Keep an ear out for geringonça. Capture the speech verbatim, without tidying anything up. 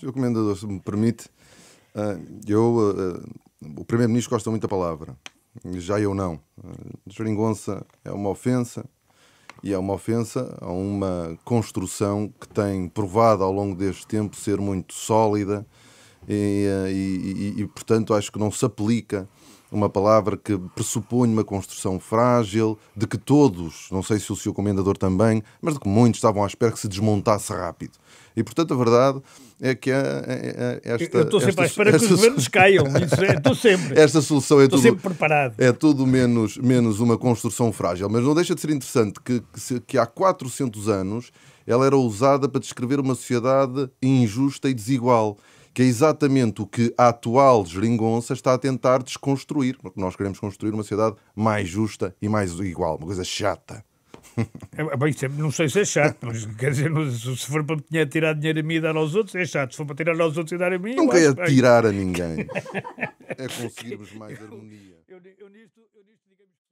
senhor Comendador, se me permite, eu, o Primeiro-Ministro gosta muito da palavra, já eu não. Geringonça é uma ofensa, e é uma ofensa a uma construção que tem provado ao longo deste tempo ser muito sólida e, e, e, e portanto, acho que não se aplica uma palavra que pressupõe uma construção frágil, de que todos, não sei se o senhor Comendador também, mas de que muitos estavam à espera que se desmontasse rápido. E, portanto, a verdade é que a, a, a esta... Eu estou sempre esta, à espera esta, que os governos caiam. Estou sempre. Esta solução é estou tudo... sempre preparado. É tudo menos, menos uma construção frágil. Mas não deixa de ser interessante que, que, que há quatrocentos anos ela era usada para descrever uma sociedade injusta e desigual, que é exatamente o que a atual geringonça está a tentar desconstruir, porque nós queremos construir uma sociedade mais justa e mais igual, uma coisa chata. É, bem, não sei se é chato, mas quer dizer, se for para me tirar dinheiro a mim e dar aos outros, é chato. Se for para tirar aos outros e dar a mim... Nunca é tirar a ninguém. É conseguirmos mais harmonia. Eu, eu, eu nisto, eu nisto...